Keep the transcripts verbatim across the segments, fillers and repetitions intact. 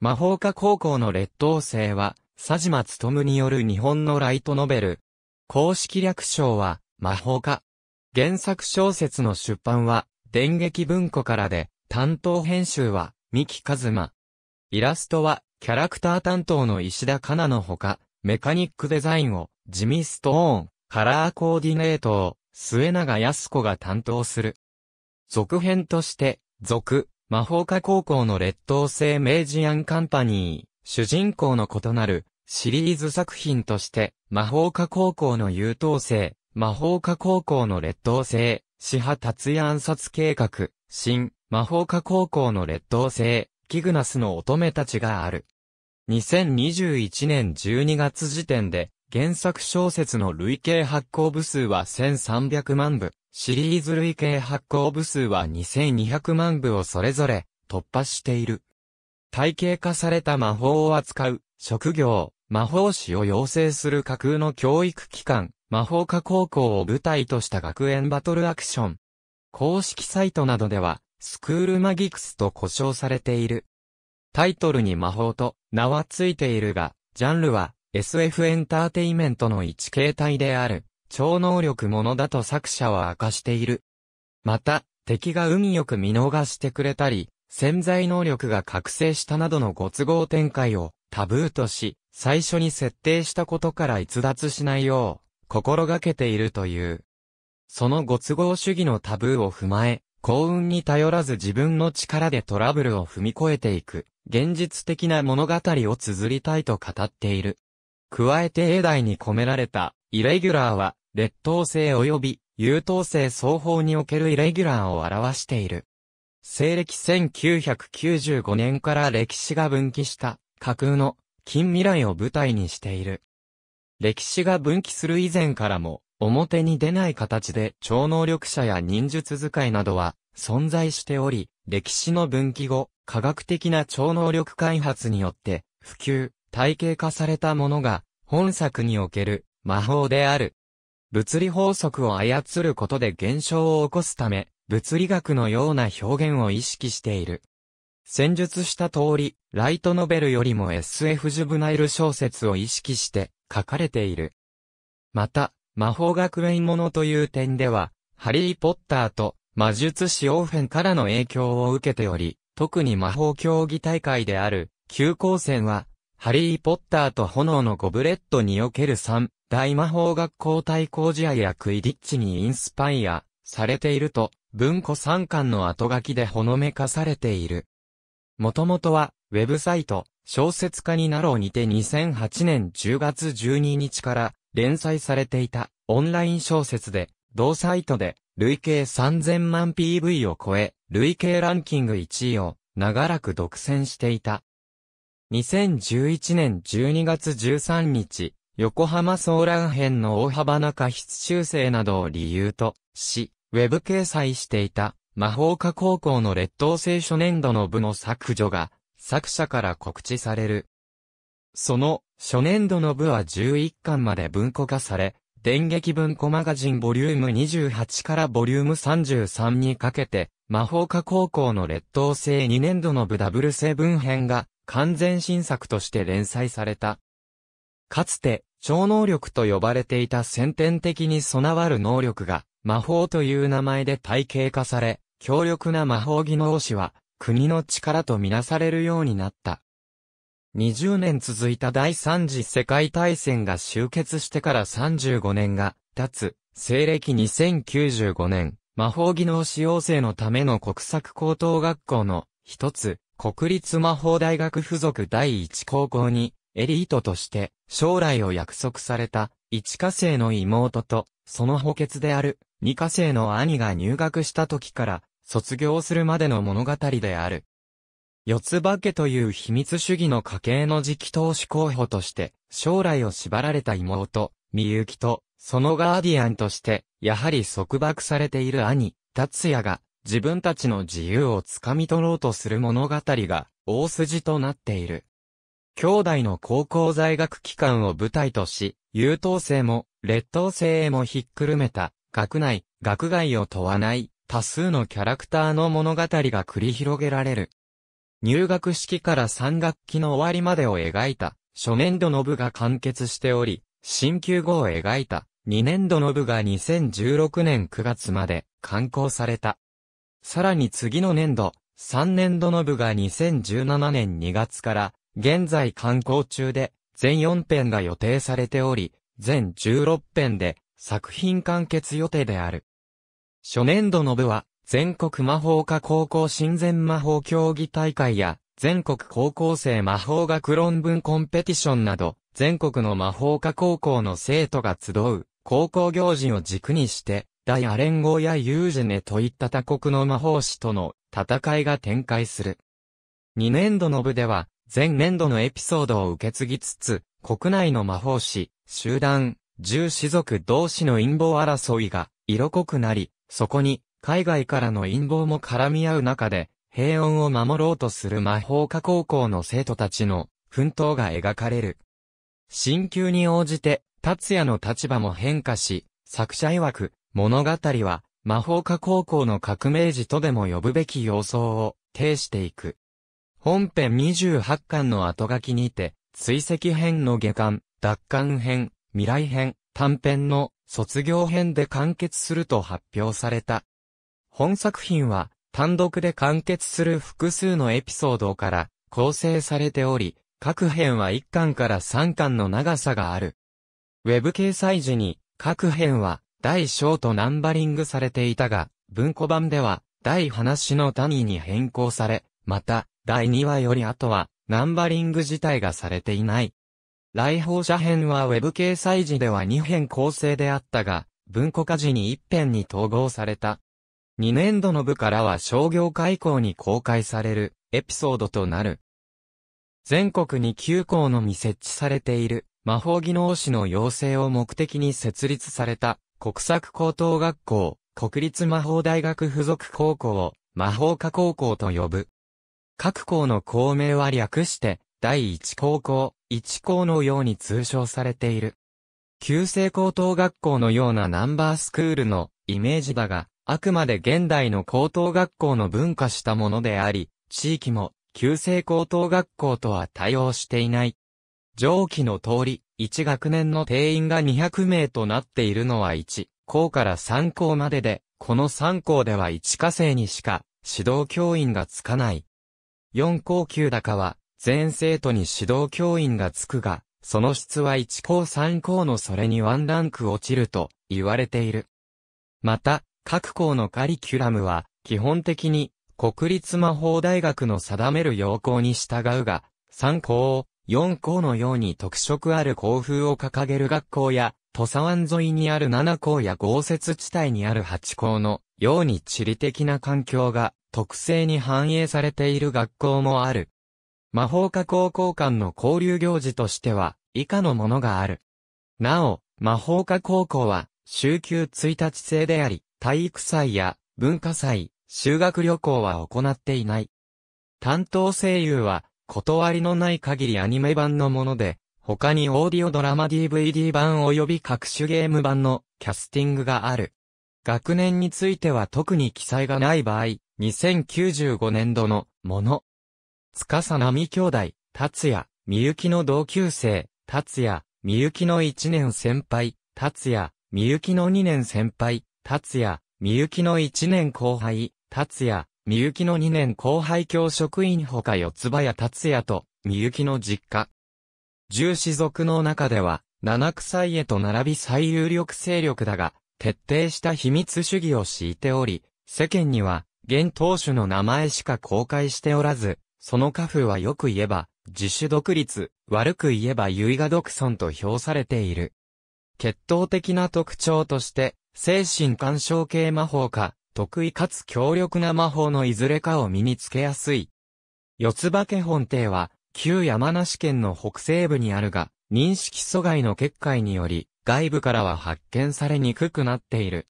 魔法科高校の劣等生は、佐島努による日本のライトノベル。公式略称は、魔法科。原作小説の出版は、電撃文庫からで、担当編集は、三木一馬。イラストは、キャラクター担当の石田香奈のほか、メカニックデザインを、ジミストーン、カラーコーディネートを、末永康子が担当する。続編として、続、魔法科高校の劣等生明治アンカンパニー、主人公の異なる、シリーズ作品として、魔法科高校の優等生、魔法科高校の劣等生、志波達也暗殺計画、新、魔法科高校の劣等生、キグナスの乙女たちがある。にせんにじゅういちねんじゅうにがつ時点で、原作小説の累計発行部数はせんさんびゃくまんぶ、シリーズ累計発行部数はにせんにひゃくまんぶをそれぞれ突破している。体系化された魔法を扱う、職業、魔法士を養成する架空の教育機関、魔法科高校を舞台とした学園バトルアクション。公式サイトなどでは、スクールマギクスと呼称されている。タイトルに魔法と名はついているが、ジャンルは エスエフ エンターテイメントの一形態である、超能力ものだと作者は明かしている。また、敵が運よく見逃してくれたり、潜在能力が覚醒したなどのご都合展開をタブーとし、最初に設定したことから逸脱しないよう、心がけているという。そのご都合主義のタブーを踏まえ、幸運に頼らず自分の力でトラブルを踏み越えていく、現実的な物語を綴りたいと語っている。加えて英題に込められた、イレギュラーは、劣等生及び、優等生双方におけるイレギュラーを表している。西暦せんきゅうひゃくきゅうじゅうごねんから歴史が分岐した、架空の、近未来を舞台にしている。歴史が分岐する以前からも、表に出ない形で超能力者や忍術使いなどは存在しており、歴史の分岐後、科学的な超能力開発によって普及、体系化されたものが本作における魔法である。物理法則を操ることで現象を起こすため、物理学のような表現を意識している。先述した通り、ライトノベルよりも エスエフ ジュブナイル小説を意識して書かれている。また、魔法学園ものという点では、ハリー・ポッターと魔術師オーフェンからの影響を受けており、特に魔法競技大会である、九光線は、ハリー・ポッターと炎のゴブレットにおける三大魔法学校対抗試合やクイディッチにインスパイアされていると、文庫さんかんの後書きでほのめかされている。もともとは、ウェブサイト、小説家になろうにてにせんはちねんじゅうがつじゅうににちから、連載されていたオンライン小説で、同サイトで累計さんぜんまん ピーブイ を超え、累計ランキングいちいを長らく独占していた。にせんじゅういちねんじゅうにがつじゅうさんにち、横浜騒乱編の大幅な過失修正などを理由とし、ウェブ掲載していた魔法科高校の劣等生初年度の部の削除が作者から告知される。その、初年度の部はじゅういっかんまで文庫化され、電撃文庫マガジンボリュームにじゅうはちからボリュームさんじゅうさんにかけて、魔法科高校の劣等生にねんどの部ダブルセブン編が完全新作として連載された。かつて、超能力と呼ばれていた先天的に備わる能力が、魔法という名前で体系化され、強力な魔法技能士は、国の力とみなされるようになった。にじゅうねん続いた第三次世界大戦が終結してからさんじゅうごねんが経つ、西暦にせんきゅうじゅうごねん、魔法技能士養成のための国策高等学校の一つ、国立魔法大学附属第一高校に、エリートとして将来を約束された一科生の妹と、その補欠である二科生の兄が入学した時から卒業するまでの物語である。四つ化けという秘密主義の家系の次期党首候補として、将来を縛られた妹、みゆきと、そのガーディアンとして、やはり束縛されている兄、達也が、自分たちの自由をつかみ取ろうとする物語が、大筋となっている。兄弟の高校在学期間を舞台とし、優等生も、劣等生もひっくるめた、学内、学外を問わない、多数のキャラクターの物語が繰り広げられる。入学式からさん学期の終わりまでを描いた初年度の部が完結しており、進級後を描いたに年度の部がにせんじゅうろくねんくがつまで刊行された。さらに次の年度、さん年度の部がにせんじゅうななねんにがつから現在刊行中で全よん編が予定されており、全じゅうろく編で作品完結予定である。初年度の部は全国魔法科高校親善魔法競技大会や全国高校生魔法学論文コンペティションなど全国の魔法科高校の生徒が集う高校行事を軸にして大アレン号やユージェネといった他国の魔法師との戦いが展開する。に年度の部では前年度のエピソードを受け継ぎつつ国内の魔法師、集団、獣士族同士の陰謀争いが色濃くなり、そこに海外からの陰謀も絡み合う中で、平穏を守ろうとする魔法科高校の生徒たちの奮闘が描かれる。進級に応じて、達也の立場も変化し、作者曰く、物語は魔法科高校の革命児とでも呼ぶべき様相を呈していく。本編にじゅうはちかんの後書きにて、追跡編の下巻、奪還編、未来編、短編の卒業編で完結すると発表された。本作品は単独で完結する複数のエピソードから構成されており、各編はいっ巻からさん巻の長さがある。ウェブ掲載時に各編は大小とナンバリングされていたが、文庫版では大話の谷に変更され、まただいにわより後はナンバリング自体がされていない。来訪者編はウェブ掲載時ではに編構成であったが、文庫化時にいち編に統合された。に年度の部からは商業化以降に公開されるエピソードとなる。全国にきゅう校のみ設置されている魔法技能士の養成を目的に設立された国策高等学校、国立魔法大学附属高校を魔法科高校と呼ぶ。各校の校名は略してだいいち高校、いち校のように通称されている。旧制高等学校のようなナンバースクールのイメージだが、あくまで現代の高等学校の分化したものであり、地域も旧制高等学校とは対応していない。上記の通り、いち学年の定員がにひゃく名となっているのはいち校からさん校までで、このさん校ではいち科生にしか指導教員がつかない。よん校級高は全生徒に指導教員がつくが、その質はいち校さん校のそれにワンランク落ちると言われている。また、各校のカリキュラムは、基本的に、国立魔法大学の定める要項に従うが、さん校を、よん校のように特色ある校風を掲げる学校や、土佐湾沿いにあるなな校や豪雪地帯にあるはち校のように地理的な環境が特性に反映されている学校もある。魔法科高校間の交流行事としては、以下のものがある。なお、魔法科高校は、週休ついたち制であり、体育祭や文化祭、修学旅行は行っていない。担当声優は断りのない限りアニメ版のもので、他にオーディオドラマ ディーブイディー 版及び各種ゲーム版のキャスティングがある。学年については特に記載がない場合、にせんきゅうじゅうごねんどのもの。司波兄弟、達也、みゆきの同級生、達也、みゆきのいちねん先輩、達也、みゆきのにねん先輩、達也、みゆきのいちねん後輩、達也、みゆきのにねん後輩教職員ほか四つ葉屋達也と、みゆきの実家。獣士族の中では、七草家と並び最有力勢力だが、徹底した秘密主義を敷いており、世間には、現当主の名前しか公開しておらず、その家父はよく言えば、自主独立、悪く言えば唯我独尊と評されている。血統的な特徴として、精神干渉系魔法か、得意かつ強力な魔法のいずれかを身につけやすい。四つ葉家本邸は、旧山梨県の北西部にあるが、認識阻害の結界により、外部からは発見されにくくなっている。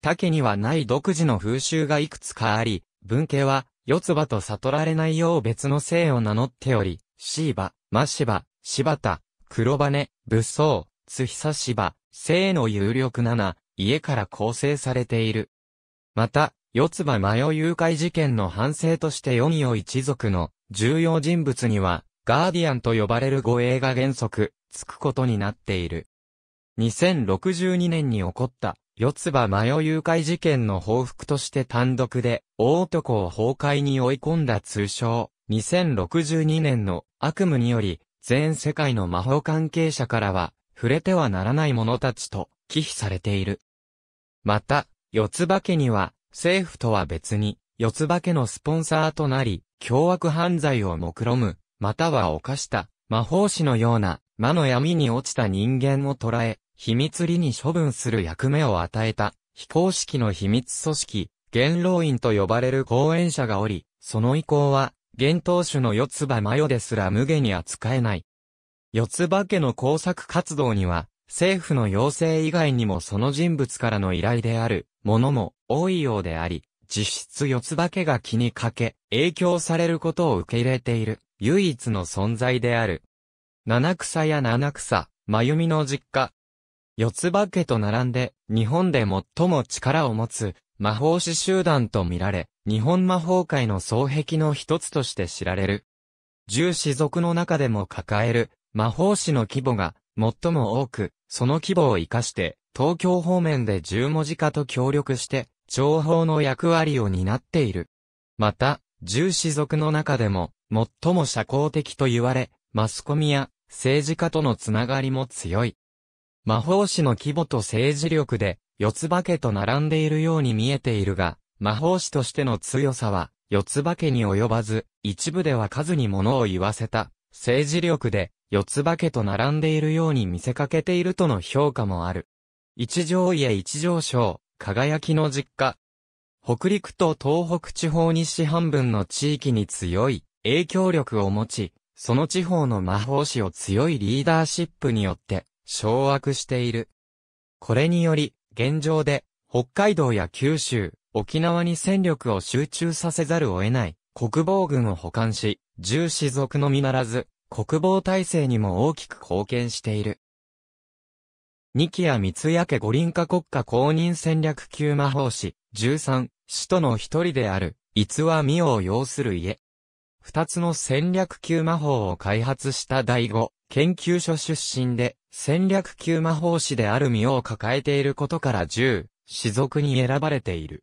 他家にはない独自の風習がいくつかあり、分家は、四つ葉と悟られないよう別の姓を名乗っており、シーバ、マシバ、シバタ、黒羽、武装、津久芝、姓の有力なな、家から構成されている。また、四つ葉魔女誘拐事件の反省として四葉一族の重要人物には、ガーディアンと呼ばれる護衛が原則、つくことになっている。にせんろくじゅうにねんに起こった、四つ葉麻代誘拐事件の報復として単独で、大男を崩壊に追い込んだ通称、にせんろくじゅうにねんの悪夢により、全世界の魔法関係者からは、触れてはならない者たちと、忌避されている。また、四つ葉家には、政府とは別に、四つ葉家のスポンサーとなり、凶悪犯罪を目論む、または犯した、魔法師のような、魔の闇に落ちた人間を捕らえ、秘密裏に処分する役目を与えた、非公式の秘密組織、元老院と呼ばれる後援者がおり、その意向は、現当主の四つ葉麻代ですら無下に扱えない。四つ葉家の工作活動には、政府の要請以外にもその人物からの依頼である、ものも多いようであり、実質四つ葉家が気にかけ、影響されることを受け入れている、唯一の存在である。七草や七草、真由美の実家。四つ葉家と並んで、日本で最も力を持つ、魔法師集団と見られ、日本魔法界の双璧の一つとして知られる。十氏族の中でも抱える、魔法師の規模が、最も多く、その規模を生かして、東京方面で十文字家と協力して、情報の役割を担っている。また、十氏族の中でも、最も社交的と言われ、マスコミや政治家とのつながりも強い。魔法師の規模と政治力で、四つ葉家と並んでいるように見えているが、魔法師としての強さは、四つ葉家に及ばず、一部では数に物を言わせた、政治力で、四つ葉家と並んでいるように見せかけているとの評価もある。一条家一条荘、輝きの実家。北陸と東北地方西半分の地域に強い影響力を持ち、その地方の魔法師を強いリーダーシップによって掌握している。これにより、現状で北海道や九州、沖縄に戦力を集中させざるを得ない国防軍を補完し、十氏族のみならず、国防体制にも大きく貢献している。二木屋三谷家五輪化国家公認戦略級魔法師、じゅうさん、使徒の一人である、逸話美代を擁する家。二つの戦略級魔法を開発した第五研究所出身で、戦略級魔法師である美代を抱えていることから十氏族に選ばれている。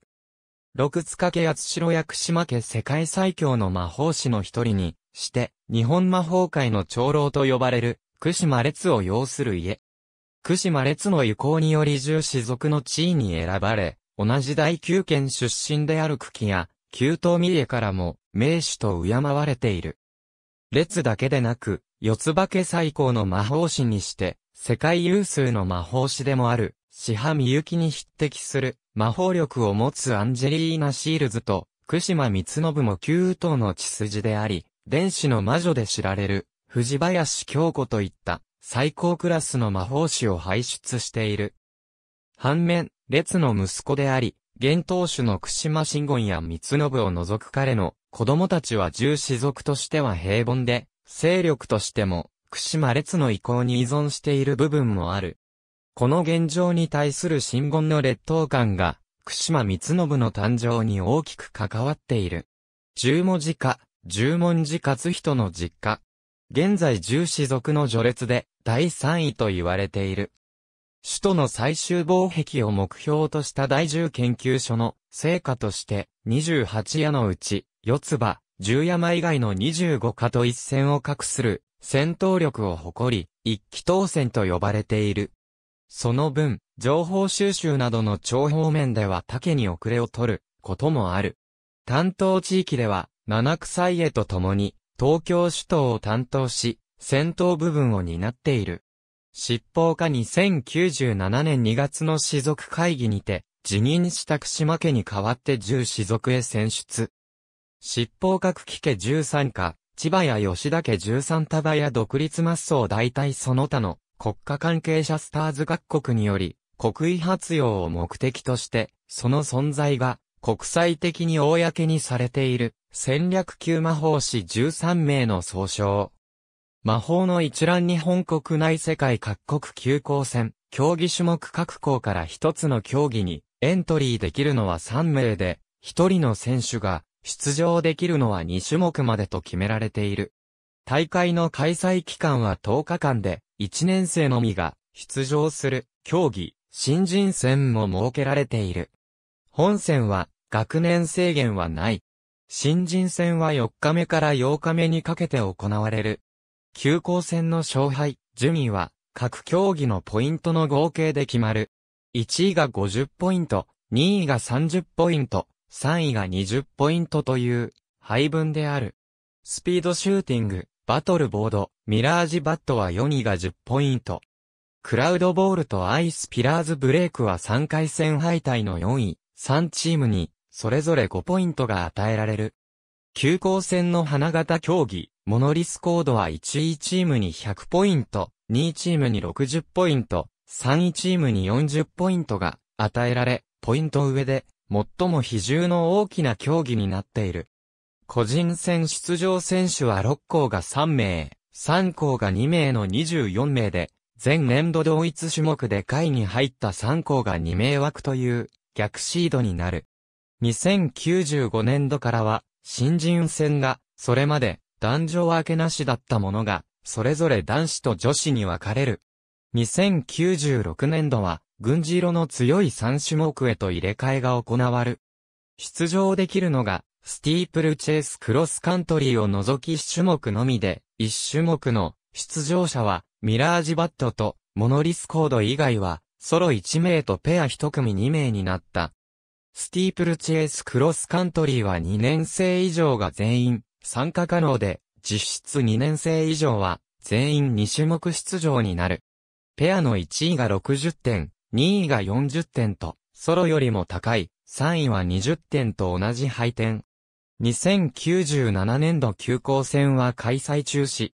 六塚家八代屋久島家世界最強の魔法師の一人に、して、日本魔法界の長老と呼ばれる、久島烈を擁する家。久島烈の意向により十氏族の地位に選ばれ、同じ第九県出身である久喜や、九頭美家からも、名手と敬われている。烈だけでなく、四つ葉家最高の魔法師にして、世界有数の魔法師でもある、四波美幸に匹敵する、魔法力を持つアンジェリーナ・シールズと、久島光信も九頭の血筋であり、電子の魔女で知られる、藤林京子といった、最高クラスの魔法師を輩出している。反面、烈の息子であり、現当主の久島真言や光信を除く彼の子供たちは十氏族としては平凡で、勢力としても、久島烈の意向に依存している部分もある。この現状に対する真言の劣等感が、久島光信の誕生に大きく関わっている。十文字家。十文字勝人の実家。現在十氏族の序列でだいさんいと言われている。首都の最終防壁を目標とした第十研究所の成果としてにじゅうはちやのうち四つ葉、十山以外のにじゅうごかと一線を画する戦闘力を誇り、一騎当選と呼ばれている。その分、情報収集などの長方面では他家に遅れを取ることもある。担当地域では、七草家と共に、東京首都を担当し、戦闘部分を担っている。執法課にせんきゅうじゅうななねんにがつの氏族会議にて、辞任した久島家に代わって十氏族へ選出。執法課久喜家じゅうさん課、千葉や吉田家じゅうさん束や独立抹消大隊その他の国家関係者スターズ各国により、国威発揚を目的として、その存在が、国際的に公にされている戦略級魔法師じゅうさん名の総称。魔法の一覧に本国内世界各国級高戦、競技種目各校から一つの競技にエントリーできるのはさん名で、一人の選手が出場できるのはにしゅもくまでと決められている。大会の開催期間はとおかかんで、いちねんせいのみが出場する競技、新人戦も設けられている。本戦は学年制限はない。新人戦はよっかめからようかめにかけて行われる。休校戦の勝敗、順位は各競技のポイントの合計で決まる。いちいがごじゅっポイント、にいがさんじゅっポイント、さんいがにじゅっポイントという配分である。スピードシューティング、バトルボード、ミラージバットはよんいがじゅっポイント。クラウドボールとアイスピラーズブレイクはさんかいせん敗退のよんい、さんチームにそれぞれごポイントが与えられる。休校戦の花形競技、モノリスコードはいちいチームにひゃくポイント、にいチームにろくじゅっポイント、さんいチームによんじゅっポイントが与えられ、ポイント上で最も比重の大きな競技になっている。個人戦出場選手はろっこうがさんめい、さんこうがにめいのにじゅうよんめいで、前年度同一種目で下位に入ったさんこうがにめいわくという逆シードになる。にせんきゅうじゅうごねんどからは新人戦が、それまで男女分けなしだったものが、それぞれ男子と女子に分かれる。にせんきゅうじゅうろくねんどは、軍事色の強いさんしゅもくへと入れ替えが行われる。出場できるのが、スティープルチェイスクロスカントリーを除きいちしゅもくのみで、いちしゅもくの出場者はミラージバットとモノリスコード以外はソロいちめいとペアいちくみにめいになった。スティープルチェイスクロスカントリーはにねんせい以上が全員参加可能で、実質にねんせい以上は全員にしゅもく出場になる。ペアのいちいがろくじゅってん、にいがよんじゅってんとソロよりも高い、さんいはにじゅってんと同じ配点。にせんきゅうじゅうななねんど休校戦は開催中止。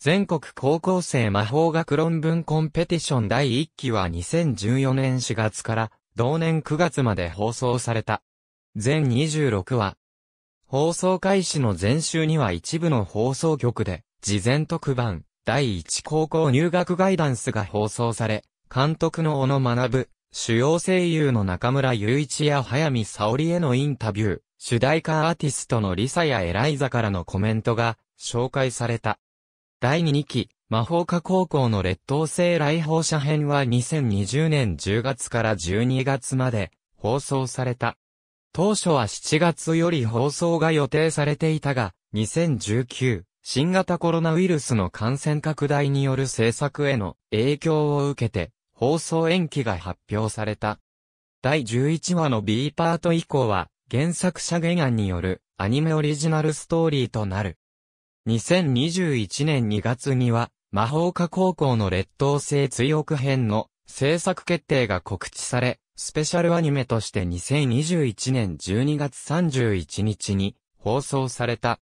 全国高校生魔法学論文コンペティションだいいっきはにせんじゅうよねんしがつから同年くがつまで放送された。全にじゅうろくわ。放送開始の前週には一部の放送局で事前特番だいいち高校入学ガイダンスが放送され、監督の小野学、主要声優の中村雄一や早見沙織へのインタビュー。主題歌アーティストのリサやエライザからのコメントが紹介された。だいにき、魔法科高校の劣等生来訪者編はにせんにじゅうねんじゅうがつからじゅうにがつまで放送された。当初はしちがつより放送が予定されていたが、にせんじゅうきゅう、新型コロナウイルスの感染拡大による制作への影響を受けて放送延期が発表された。だいじゅういちわの B パート以降は、原作者原案によるアニメオリジナルストーリーとなる。にせんにじゅういちねんにがつには魔法科高校の劣等生追憶編の制作決定が告知され、スペシャルアニメとしてにせんにじゅういちねんじゅうにがつさんじゅういちにちに放送された。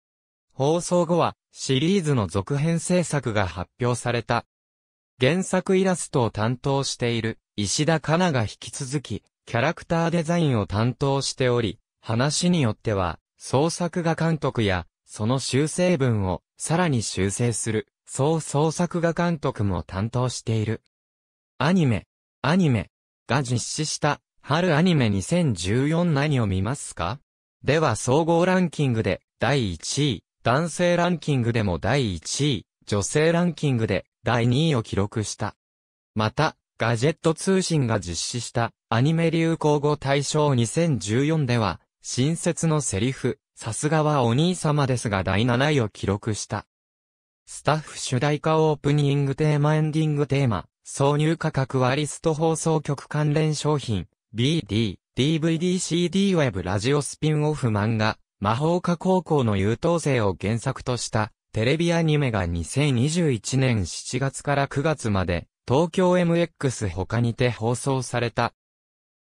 放送後はシリーズの続編制作が発表された。原作イラストを担当している石田香奈が引き続きキャラクターデザインを担当しており、話によっては、総作画監督や、その修正文を、さらに修正する、総総作画監督も担当している。アニメ、アニメ、が実施した、春アニメにせんじゅうよん何を見ますか？では総合ランキングで、だいいちい、男性ランキングでもだいいちい、女性ランキングで、だいにいを記録した。また、ガジェット通信が実施した、アニメ流行語大賞にせんじゅうよんでは、新設のセリフ、さすがはお兄様ですがだいなないを記録した。スタッフ主題歌オープニングテーマエンディングテーマ、挿入価格はリスト放送局関連商品、ビーディー、ディーブイディー、シーディー ウェブラジオスピンオフ漫画、魔法科高校の優等生を原作とした、テレビアニメがにせんにじゅういちねんしちがつからくがつまで、東京 エムエックス 他にて放送された。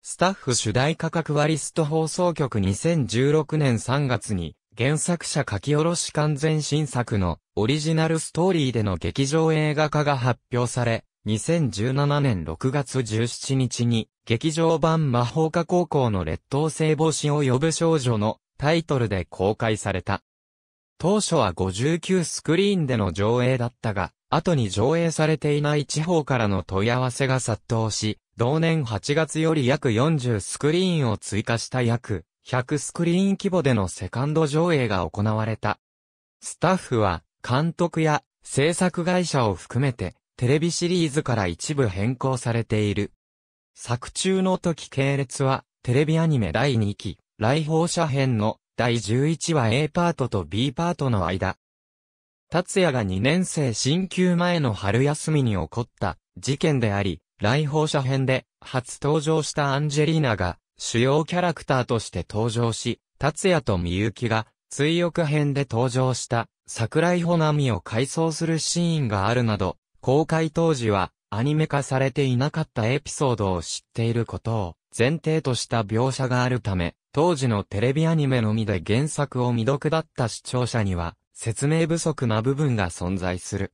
スタッフ主題価格はリスト放送局にせんじゅうろくねんさんがつに原作者書き下ろし完全新作のオリジナルストーリーでの劇場映画化が発表され、にせんじゅうななねんろくがつじゅうしちにちに劇場版魔法科高校の劣等生母子を呼ぶ少女のタイトルで公開された。当初はごじゅうきゅうスクリーンでの上映だったが、後に上映されていない地方からの問い合わせが殺到し、同年はちがつより約よんじゅうスクリーンを追加した約ひゃくスクリーン規模でのセカンド上映が行われた。スタッフは監督や制作会社を含めてテレビシリーズから一部変更されている。作中の時系列はテレビアニメだいにき来訪者編のだいじゅういちわ A パートと B パートの間。達也がにねん生進級前の春休みに起こった事件であり、来訪者編で初登場したアンジェリーナが主要キャラクターとして登場し、達也とみゆきが追憶編で登場した桜井穂波を回想するシーンがあるなど、公開当時はアニメ化されていなかったエピソードを知っていることを前提とした描写があるため、当時のテレビアニメのみで原作を未読だった視聴者には説明不足な部分が存在する。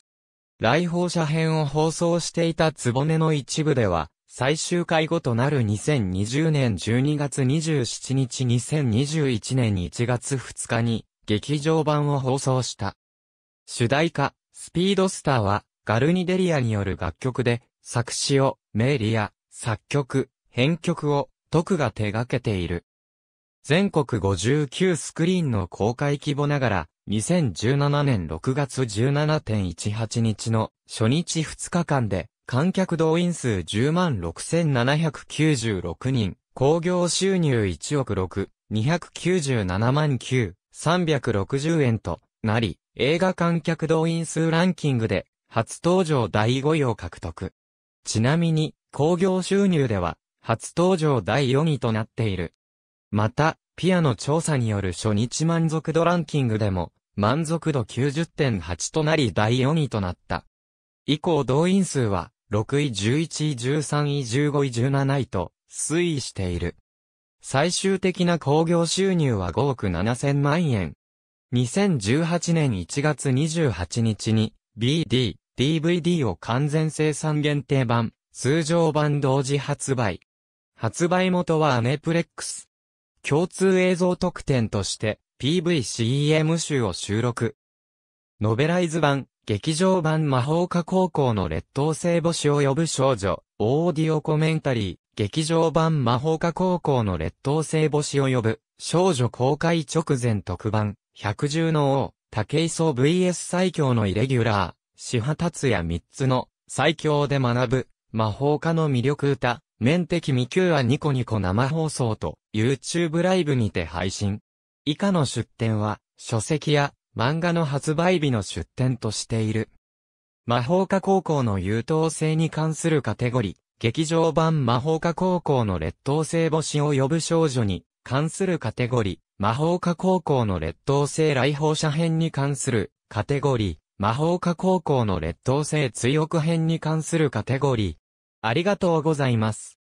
来訪者編を放送していたつぼねの一部では、最終回後となるにせんにじゅうねんじゅうにがつにじゅうしちにち、にせんにじゅういちねんいちがつふつかに劇場版を放送した。主題歌、スピードスターは、ガルニデリアによる楽曲で、作詞をメリア、作曲、編曲を徳が手掛けている。全国ごじゅうきゅうスクリーンの公開規模ながら、にせんじゅうななねんろくがつ じゅうしちがつじゅうななにち 日の初日ふつかかんで、観客動員数 じゅうまんろくせんななひゃくきゅうじゅうろくにん、興行収入いちおくろくせんにひゃくきゅうじゅうななまんきゅうせんさんびゃくろくじゅうえんとなり、映画観客動員数ランキングで、初登場だいごいを獲得。ちなみに、興行収入では、初登場だいよんいとなっている。また、ピアノ調査による初日満足度ランキングでも、満足度 きゅうじゅってんはち となりだいよんいとなった。以降動員数は、ろくい、じゅういちい、じゅうさんい、じゅうごい、じゅうなないと、推移している。最終的な興行収入はごおくななせんまんえん。にせんじゅうはちねんいちがつにじゅうはちにちに、ビーディー、ディーブイディー を完全生産限定版、通常版同時発売。発売元はアネプレックス。共通映像特典として、ピーブイシーエム 集を収録。ノベライズ版、劇場版魔法科高校の劣等生母子を呼ぶ少女、オーディオコメンタリー、劇場版魔法科高校の劣等生母子を呼ぶ、少女公開直前特番、ひゃくじゅうの王。武井壮 ブイエス 最強のイレギュラー、志波達也みっつの最強で学ぶ、魔法科の魅力歌、面的未給はニコニコ生放送と YouTube ライブにて配信。以下の出展は、書籍や漫画の発売日の出展としている。魔法科高校の優等生に関するカテゴリー、劇場版魔法科高校の劣等生母子を呼ぶ少女に関するカテゴリー、魔法科高校の劣等生来訪者編に関するカテゴリー、魔法科高校の劣等生追憶編に関するカテゴリー。ありがとうございます。